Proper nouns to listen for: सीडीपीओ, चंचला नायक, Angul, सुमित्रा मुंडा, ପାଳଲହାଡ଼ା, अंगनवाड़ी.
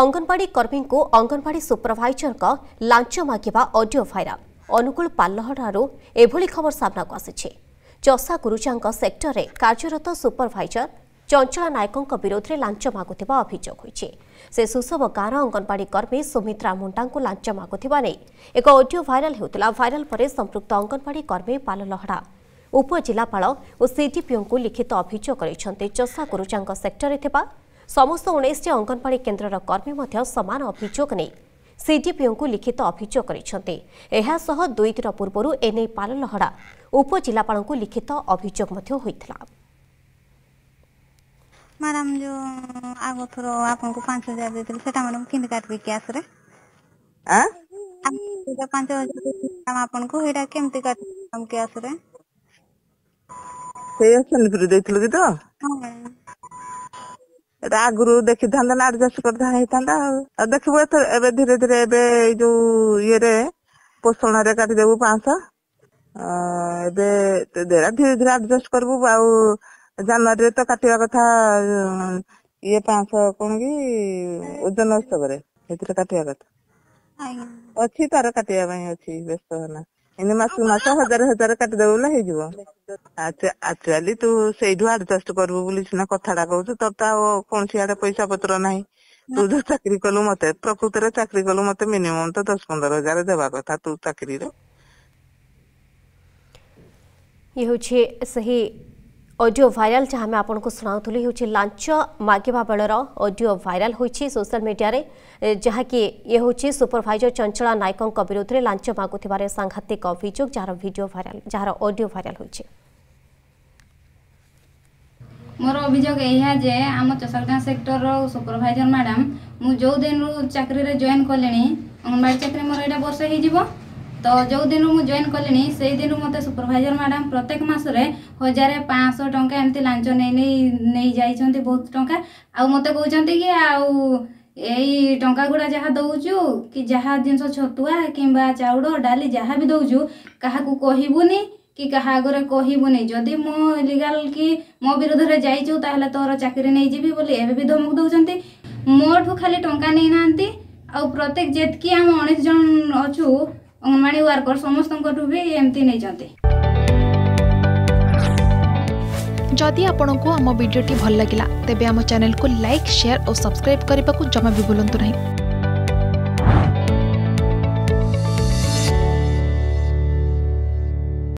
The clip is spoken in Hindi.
अंगनवाड़ी कर्मी को अंगनवाड़ी सुपरभाइजर का लांच मांगा ऑडियो भाइराल अनुगुल पालहडारू एभली खबर सामना को आसी। चषा गुरुजा सेक्टर में कार्यरत सुपरभाइजर चंचला नायकों विरोध में लांच मागुवा अभियोग होती से सुसव गाँव अंगनवाड़ी कर्मी सुमित्रा मुंडा को लांच मागुवा नहीं एक ऑडियो भाइराल होता। भाइराल पर संपृक्त अंगनवाड़ी कर्मी पालहडा उपजिलापाल और सीडीपीओ को लिखित अभियोग कर चषा गुरुजा सेक्टर में समस्त 19 अंगनवाड़ी केन्द्र कर्मी सामान अभियोग नहीं सीडीपीओ को लिखित अभियोग कर दुई दिन पूर्व एने पालहडा उपजिलापाल को लिखित अभियोग होता। मैडम जो आगो थोर आपको 5000 देथिले सेटा मैडम किन काटबे केस रे आ जो 5000 देथिले आपनको हेडा केमते काट हम केस रे से ऑप्शन पर देथिले कि तो रा गुरु देखि धंदा ना एडजस्ट करदा हेतांदा आ देखबो तो एबे धीरे धीरे एबे जो ये रे पोषण रे काट देबो 500 एबे धीरे धीरे एडजस्ट करबो आ जनवरी तो काटा कथा ये 500 कौन कि ओजन उत्सव काटा कथा अच्छी तार काटा अच्छी व्यस्त होना इन मस हजार हजार काटिदेव बोले एक्चुअली तू से आडजस्ट करबू बोली सीना कथाटा कहू तोर तो कौन आड़े पैसा पत्र ना तू जो चाकरी कलु मत प्रकृत चाकरी कलु मत मिनिमम तो 10-15 हजार देवा कथा तू चाकरी ऑडियो वायरल जहाँ आम आपको शुणाऊली हूँ लांच मागिबा बेलर ऑडियो वायरल होती सोशल मीडिया रे जहाँकि ये हूँ सुपरभाइजर चंचला नायकों विरोध में लांच मागुवर सांघातिक अभियोग जार वीडियो वायरल जार ऑडियो वायरल होती। मोर अभियोग यहा जे आम चषारगाँ सेक्टर सुपरभाइजर मैडम मु जो दिन रु चाकरी जॉइन कले अंगनवाड़ी चाकरी मोर एटा वर्ष हो तो जो दिन मुझे जॉइन कले से दिन मत सुपरभाइजर मैडम प्रत्येक मसरे 1500 टंका एमती लांच नहीं जाइए बहुत टंका आ मत कहते कि आई टंका गुड़ा जहाँ दौचु कि जहाँ जिनस छतुआ किंबा चाउड़ डाली जहाँ भी दौचु क्या कहबूनी कि क्या आगे कहबूनी जदि मो लिगाल कि मो विरोध में जाइचु ताहले तोर चाकरी नहीं जीवी बोली एवं भी धमक दौरान मोठू खाली टंका नहीं ना आउ प्रत्येक जेतकी आम 19 जन अच्छू अंगनवाड़ी वर्कर समस्त भी एमती नहीं जाते। जदि आपंक आम भिडी भल लगा तेब आम चैनल को लाइक शेयर और सब्सक्राइब करने को जमा भी भूलु नहीं।